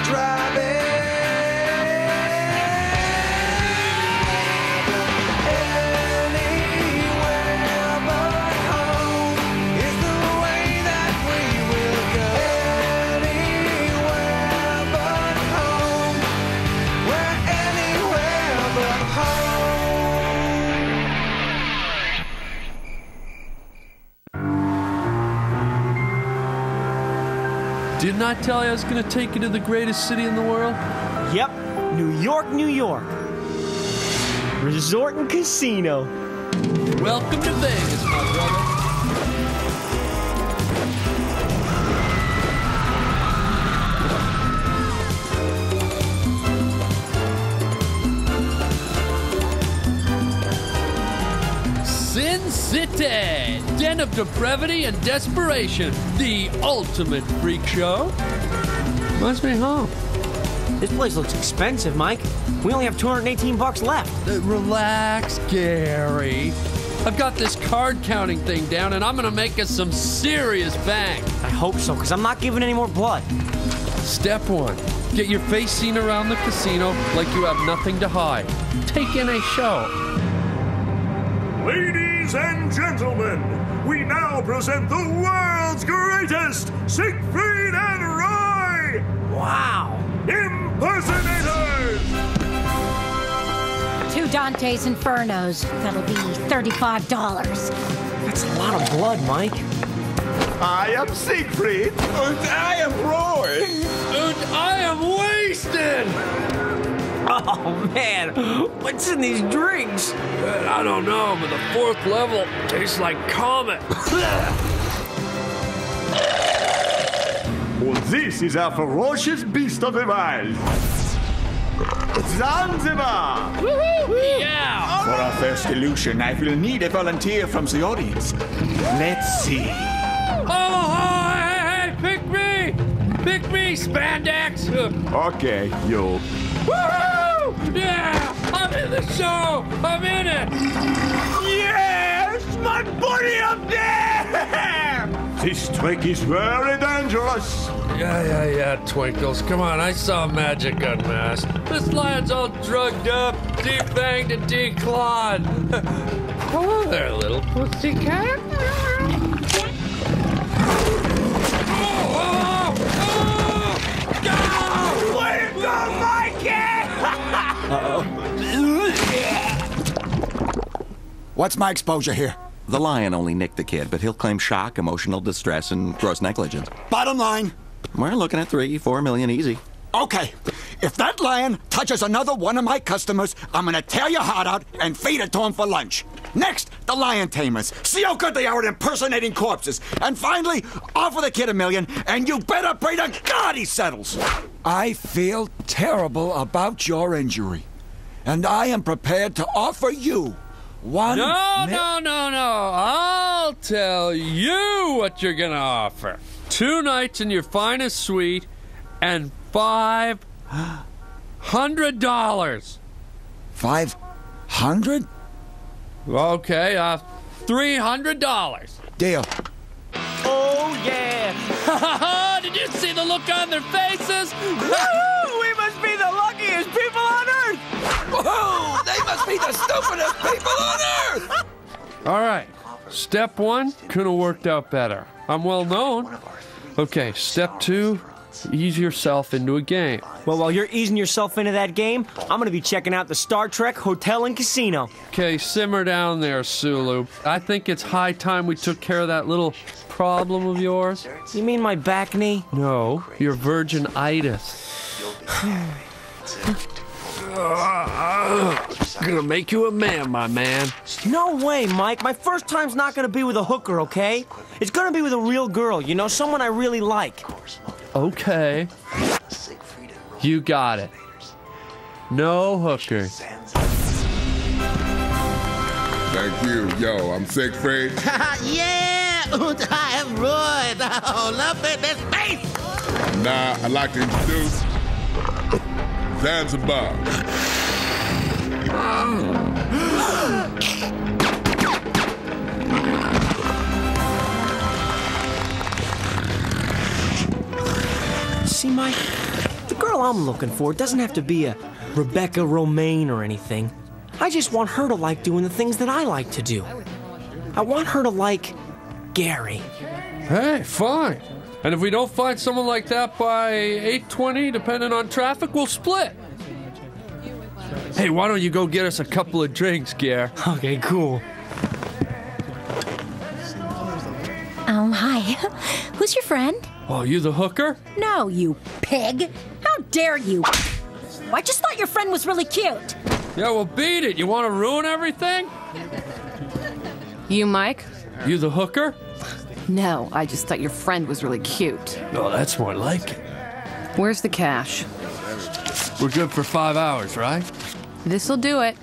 we're driving. Anywhere but home is the way that we will go. Anywhere but home. We're anywhere but home. Didn't I tell you I was going to take you to the greatest city in the world? Yep, New York, New York. Resort and casino. Welcome to Vegas, my brother. Sin City, den of depravity and desperation, the ultimate freak show. Must be home. This place looks expensive, Mike. We only have 218 bucks left. Relax, Gary. I've got this card counting thing down, and I'm gonna make us some serious bank. I hope so, because I'm not giving any more blood. Step one, get your face seen around the casino like you have nothing to hide. Take in a show. Ladies and gentlemen, we now present the world's greatest Siegfried and Roy! Wow! Impersonators! 2 Dante's Infernos. That'll be $35. That's a lot of blood, Mike. I am Siegfried. And I am Roy. And I am wasted! Oh, man, what's in these drinks? I don't know, but the 4th level tastes like Comet. Well, this is our ferocious beast of the wild. Zanzibar! Yeah! For our first illusion, I will need a volunteer from the audience. Let's see. Oh, hey, hey, pick me! Pick me, spandex! Okay, you. Woo-hoo! Yeah! I'm in the show! I'm in it! Yes! My buddy up there! This trick is very dangerous! Yeah, Twinkles. Come on, I saw magic unmasked. This lion's all drugged up, defanged and declawed. Hello there, little pussycat. What's my exposure here? The lion only nicked the kid, but he'll claim shock, emotional distress, and gross negligence. Bottom line, we're looking at 3-4 million easy. Okay, if that lion touches another one of my customers, I'm gonna tear your heart out and feed it to him for lunch. Next, the lion tamers. See how good they are at impersonating corpses. And finally, offer the kid $1 million, and you better pray to God he settles. I feel terrible about your injury, and I am prepared to offer you one... No. I'll tell you what you're gonna offer. 2 nights in your finest suite and $500. $500? Okay, $300. Deal. Oh, yeah. Ha ha ha! Did you see the look on their faces? Woo-hoo! We must be the luckiest people on earth! Whoa! They must be the stupidest people on earth! All right. Step 1 could have worked out better. I'm well known. Okay, step 2... ease yourself into a game. Well, while you're easing yourself into that game, I'm gonna be checking out the Star Trek Hotel and Casino. Okay, simmer down there, Sulu. I think it's high time we took care of that little problem of yours. You mean my back knee? No, your virginitis. Gonna make you a man, my man. No way, Mike. My first time's not gonna be with a hooker, okay? It's gonna be with a real girl, you know, someone I really like. Okay. You got it. No hooker. Thank you. Yo, I'm Siegfried. Yeah! And I am Roy. Oh, love it. That's face! Now, I'd like to introduce Zanzibar. See, Mike, the girl I'm looking for, it doesn't have to be a Rebecca Romaine or anything. I just want her to like doing the things that I like to do. I want her to like Gary. Hey, fine. And if we don't find someone like that by 8:20, depending on traffic, we'll split. Hey, why don't you go get us a couple of drinks, Gare? Okay, cool. Hi. Who's your friend? Oh, you the hooker? No, you pig. How dare you? I just thought your friend was really cute. Yeah, well, beat it. You want to ruin everything? You, Mike? You the hooker? No, I just thought your friend was really cute. Oh, that's more like it. Where's the cash? We're good for 5 hours, right? This'll do it.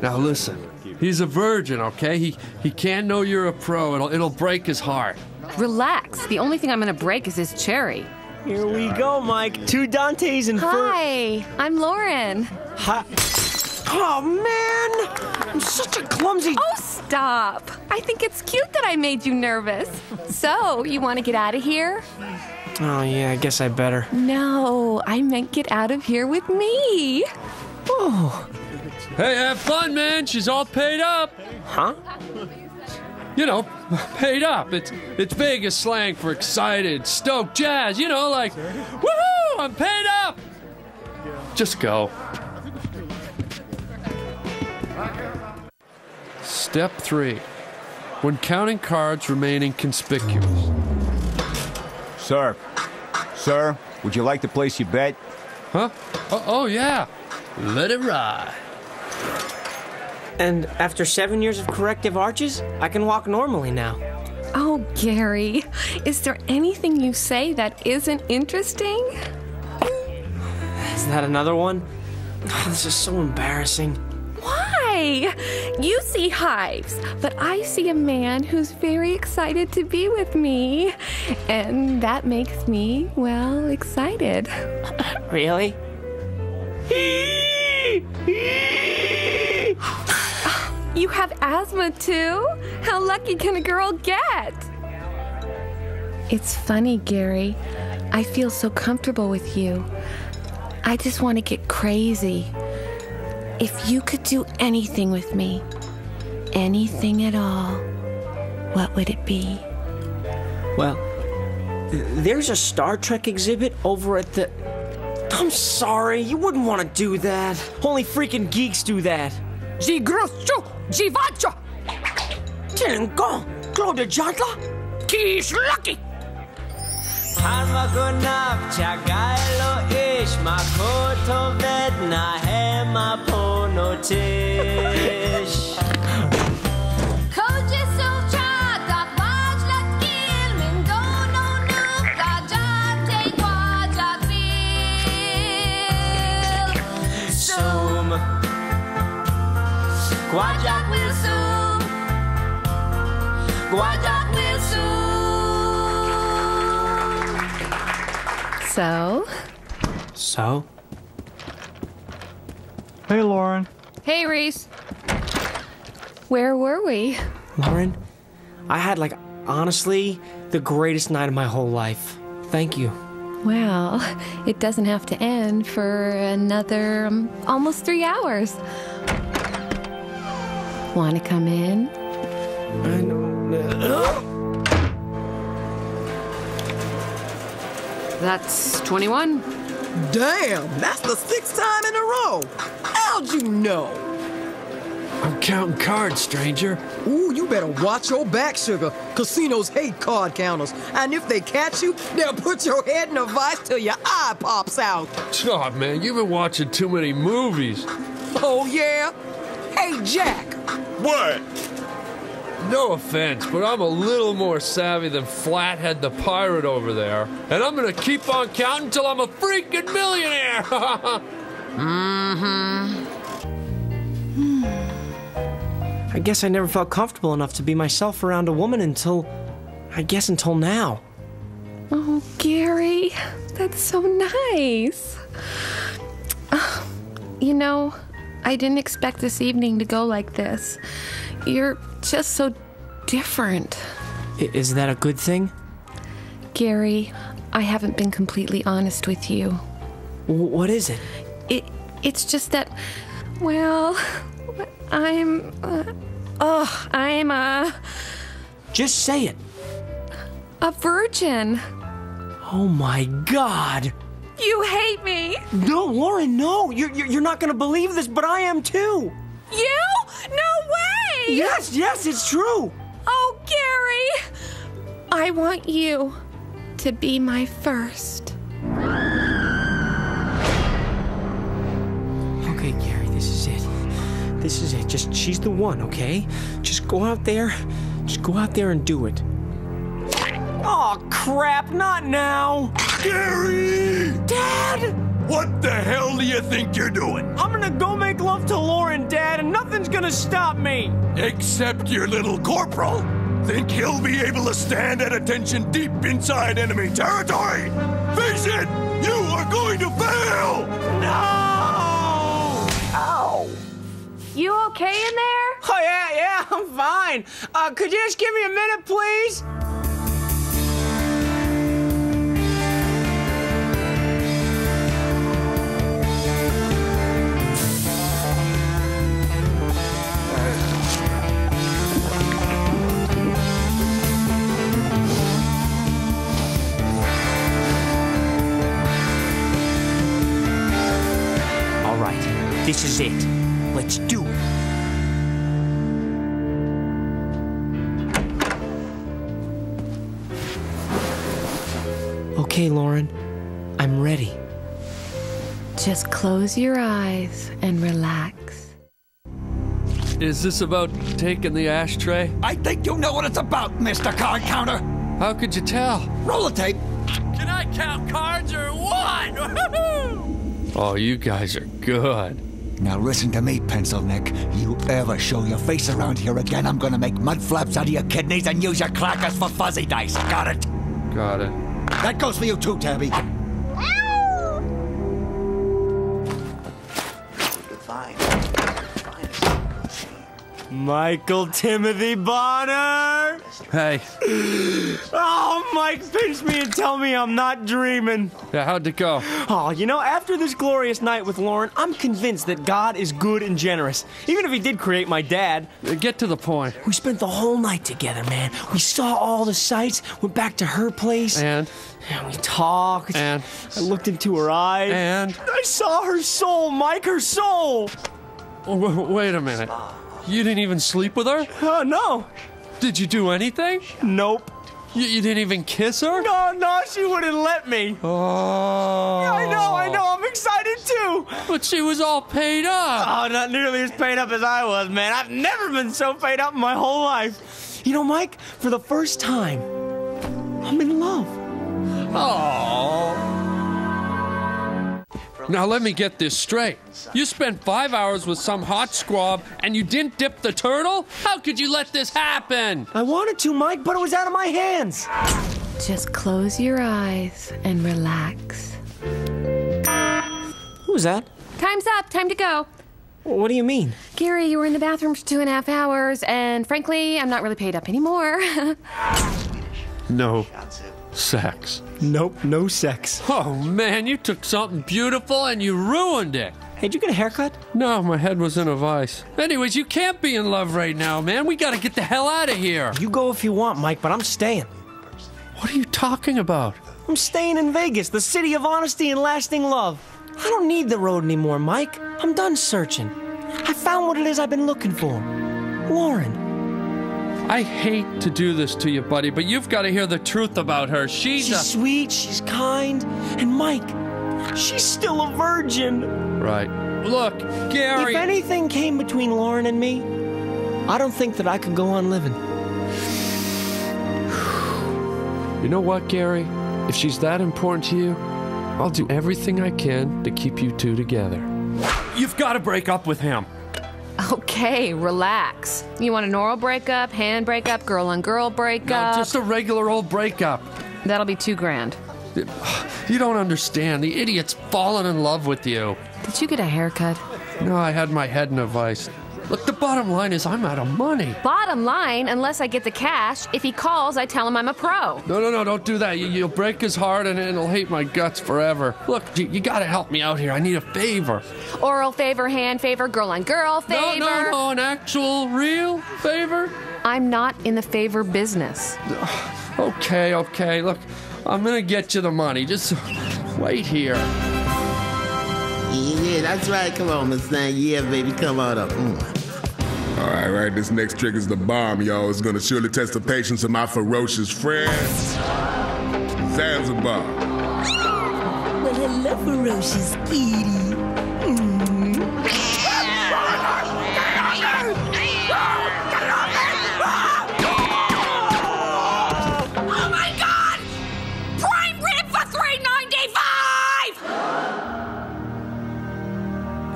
Now listen, he's a virgin, okay? He can't know you're a pro. It'll break his heart. Relax. The only thing I'm gonna break is his cherry. Here we go, Mike. Two Dante's Inferno. Hi, I'm Lauren. Hi. Oh, man! I'm such a clumsy... Oh, stop! I think it's cute that I made you nervous. So, you want to get out of here? Oh, yeah, I guess I better. No, I meant get out of here with me. Oh. Hey, have fun, man. She's all paid up. Huh? You know, paid up. It's Vegas slang for excited, stoked, jazz. You know, like, woohoo, I'm paid up. Just go. Step 3. When counting cards, remaining conspicuous. Sir. Sir, would you like to place your bet? Huh? Oh, yeah. Let it ride. And after 7 years of corrective arches, I can walk normally now. Oh, Gary, is there anything you say that isn't interesting? Is that another one? Oh, this is so embarrassing. Why? You see hives, but I see a man who's very excited to be with me. And that makes me, well, excited. Really? You have asthma, too? How lucky can a girl get? It's funny, Gary. I feel so comfortable with you. I just want to get crazy. If you could do anything with me, anything at all, what would it be? Well, there's a Star Trek exhibit over at the... I'm sorry, you wouldn't want to do that. Only freaking geeks do that. Zigrushu, Zivacha, Tilingon, Claude Jatla, Kish Lucky. Guajak Wilson, Guajak Wilson. So? Hey, Lauren. Hey, Reese. Where were we? Lauren, I had, like, honestly, the greatest night of my whole life. Thank you. Well, it doesn't have to end for another almost 3 hours. Want to come in? I don't know. That's 21. Damn, that's the 6th time in a row. How'd you know? I'm counting cards, stranger. Ooh, you better watch your back, sugar. Casinos hate card counters. And if they catch you, they'll put your head in a vice till your eye pops out. Oh, man, you've been watching too many movies. Oh, yeah? Hey, Jack. What? No offense, but I'm a little more savvy than Flathead the pirate over there. And I'm gonna keep on counting till I'm a freaking millionaire! I guess I never felt comfortable enough to be myself around a woman until... I guess until now. Oh, Gary, that's so nice. You know... I didn't expect this evening to go like this. You're just so different. Is that a good thing? Gary, I haven't been completely honest with you. What is it? It's just that, well, I'm Just say it. A virgin. Oh my God. You hate me. No, Lauren, no. You're not gonna believe this, but I am too. You? No way! Yes, yes, it's true. Oh, Gary, I want you to be my first. Okay, Gary, this is it. This is it. Just, she's the one, okay? Just go out there. Just go out there and do it. Oh, crap, not now. Gary! Dad! What the hell do you think you're doing? I'm gonna go make love to Lauren, Dad, and nothing's gonna stop me. Except your little corporal. Think he'll be able to stand at attention deep inside enemy territory? Face it, you are going to fail! No! Ow! You okay in there? Oh, yeah, I'm fine. Could you just give me a minute, please? This is it. Let's do it. Okay, Lauren. I'm ready. Just close your eyes and relax. Is this about taking the ashtray? I think you know what it's about, Mr. Card Counter. How could you tell? Roll the tape. Can I count cards or what? Oh, you guys are good. Now listen to me, Pencil Neck. You ever show your face around here again, I'm gonna make mud flaps out of your kidneys and use your crackers for fuzzy dice. Got it? Got it. That goes for you too, Tabby. Fine. Michael Timothy Bonner! Hey. Oh, Mike, pinch me and tell me I'm not dreaming. Yeah, how'd it go? Oh, you know, after this glorious night with Lauren, I'm convinced that God is good and generous. Even if he did create my dad. Get to the point. We spent the whole night together, man. We saw all the sights, went back to her place. And we talked. And? I looked into her eyes. And? I saw her soul, Mike, her soul! Wait a minute. You didn't even sleep with her? No. Did you do anything? Nope. You didn't even kiss her? No, she wouldn't let me. Oh. Yeah, I know, I'm excited too. But she was all paid up. Oh, not nearly as paid up as I was, man. I've never been so paid up in my whole life. You know, Mike, for the first time, I'm in love. Oh. Now let me get this straight. You spent 5 hours with some hot squab and you didn't dip the turtle? How could you let this happen? I wanted to, Mike, but it was out of my hands. Just close your eyes and relax. Who was that? Time's up. Time to go. What do you mean? Gary, you were in the bathroom for 2.5 hours, and frankly, I'm not really paid up anymore. No. Sex. Nope, no sex. Oh, man, you took something beautiful and you ruined it. Hey, did you get a haircut? No, my head was in a vice. Anyways, you can't be in love right now, man. We gotta get the hell out of here. You go if you want, Mike, but I'm staying. What are you talking about? I'm staying in Vegas, the city of honesty and lasting love. I don't need the road anymore, Mike. I'm done searching. I found what it is I've been looking for. Lauren. I hate to do this to you, buddy, but you've got to hear the truth about her. She's sweet, she's kind, and Mike, she's still a virgin. Right. Look, Gary... If anything came between Lauren and me, I don't think that I could go on living. You know what, Gary? If she's that important to you, I'll do everything I can to keep you two together. You've got to break up with him. Okay, relax. You want an oral breakup, hand breakup, girl-on-girl breakup? No, just a regular old breakup. That'll be $2,000. You don't understand. The idiot's fallen in love with you. Did you get a haircut? No, I had my head in a vice. Look, the bottom line is I'm out of money. Bottom line, unless I get the cash. If he calls, I tell him I'm a pro. No, no, no, don't do that. You'll break his heart and he'll hate my guts forever. Look, you gotta help me out here. I need a favor. Oral favor, hand favor, girl on girl favor. No, no, no, an actual, real favor. I'm not in the favor business. Okay, okay, look, I'm gonna get you the money. Just wait here. Yeah, that's right. Come on, Miss Thang. Yeah, baby, come on up. Mm. All right, right. This next trick is the bomb, y'all. It's gonna surely test the patience of my ferocious friends. Zanzibar. Well, hello, ferocious kitty.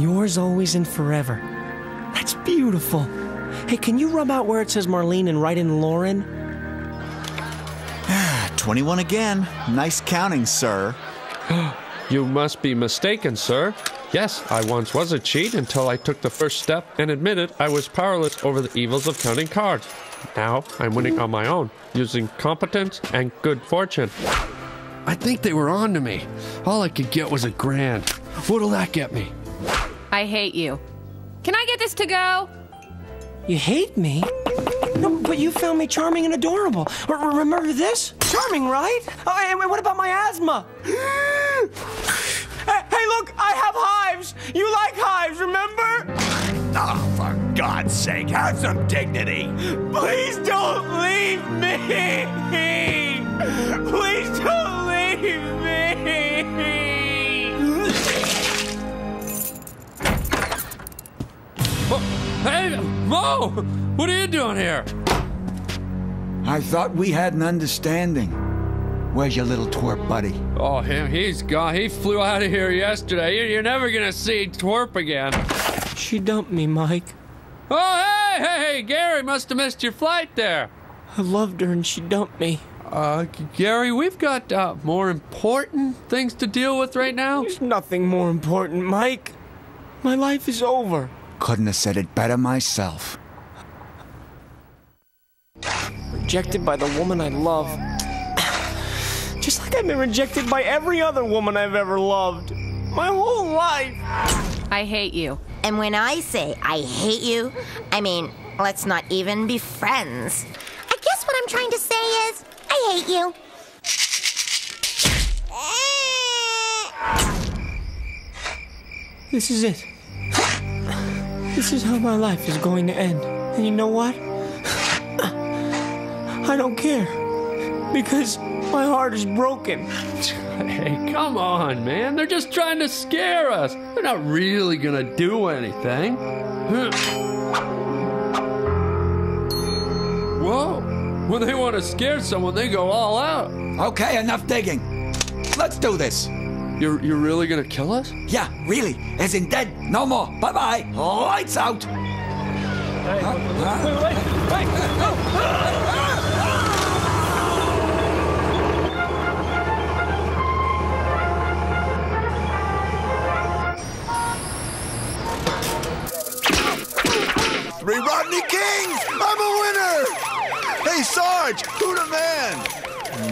Yours always and forever. That's beautiful. Hey, can you rub out where it says Marlene and write in Lauren? 21 again. Nice counting, sir. You must be mistaken, sir. Yes, I once was a cheat until I took the first step and admitted I was powerless over the evils of counting cards. Now I'm winning on my own, using competence and good fortune. I think they were on to me. All I could get was $1 grand. What'll that get me? I hate you. Can I get this to go? You hate me? No, but you found me charming and adorable. Remember this? Charming, right? Oh, and what about my asthma? Hey, look, I have hives. You like hives, remember? Oh, for God's sake, have some dignity. Please don't leave me. Please don't leave me. Hey, Mo! What are you doing here? I thought we had an understanding. Where's your little twerp buddy? Oh, him? He's gone. He flew out of here yesterday. You're never gonna see twerp again. She dumped me, Mike. Oh, hey, hey, hey! Gary must have missed your flight there. I loved her and she dumped me. Gary, we've got more important things to deal with right now. There's nothing more important, Mike. My life is over. Couldn't have said it better myself. Rejected by the woman I love. Just like I've been rejected by every other woman I've ever loved. My whole life. I hate you. And when I say I hate you, I mean, let's not even be friends. I guess what I'm trying to say is, I hate you. This is it. This is how my life is going to end. And you know what? I don't care. Because my heart is broken. Hey, come on, man. They're just trying to scare us. They're not really going to do anything. Whoa. When they want to scare someone, they go all out. Okay, enough digging. Let's do this. You're really gonna kill us? Yeah, really. As in dead. No more. Bye-bye. Lights out. Hey, wait. No. 3 Rodney Kings! I'm a winner! Hey, Sarge, who the man?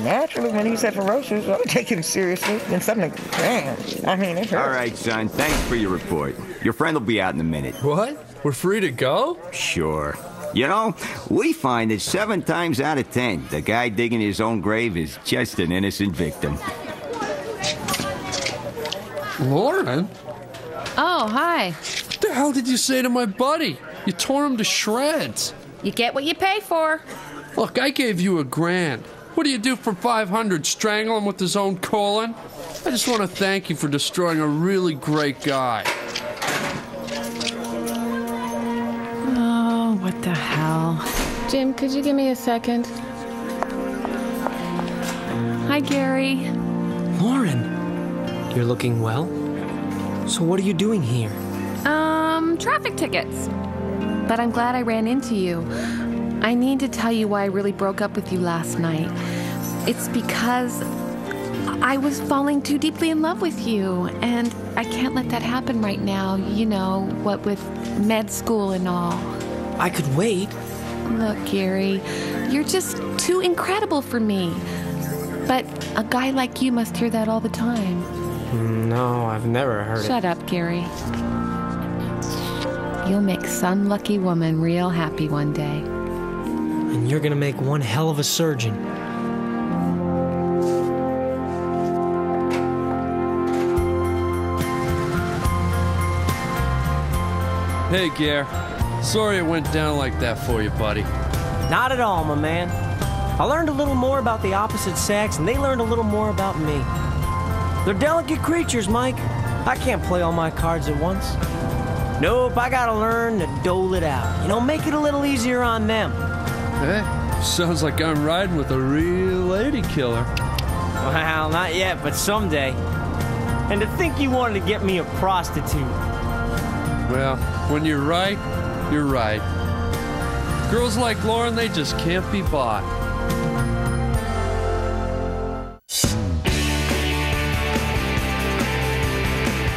Naturally, when he said ferocious, I would take him seriously. Then something, man, I mean, it hurts. All right, son, thanks for your report. Your friend will be out in a minute. What? We're free to go? Sure. You know, we find that 7 times out of 10, the guy digging his own grave is just an innocent victim. Lauren? Oh, hi. What the hell did you say to my buddy? You tore him to shreds. You get what you pay for. Look, I gave you $1 grand. What do you do for 500? Strangle him with his own colon? I just want to thank you for destroying a really great guy. Oh, what the hell. Jim, could you give me a second? Hi, Gary. Lauren, you're looking well. So what are you doing here? Traffic tickets. But I'm glad I ran into you. I need to tell you why I really broke up with you last night. It's because I was falling too deeply in love with you, and I can't let that happen right now, you know, what with med school and all. I could wait. Look, Gary, you're just too incredible for me. But a guy like you must hear that all the time. No, I've never heard it. Shut up, Gary. You'll make some lucky woman real happy one day. And you're gonna make one hell of a surgeon. Hey, Gare. Sorry it went down like that for you, buddy. Not at all, my man. I learned a little more about the opposite sex, and they learned a little more about me. They're delicate creatures, Mike. I can't play all my cards at once. Nope, I gotta learn to dole it out. You know, make it a little easier on them. Hey, sounds like I'm riding with a real lady killer. Well, not yet, but someday. And to think you wanted to get me a prostitute. Well, when you're right, you're right. Girls like Lauren, they just can't be bought.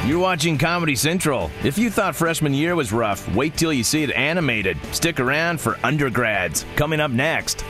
You're watching Comedy Central. If you thought freshman year was rough, wait till you see it animated. Stick around for Undergrads, coming up next.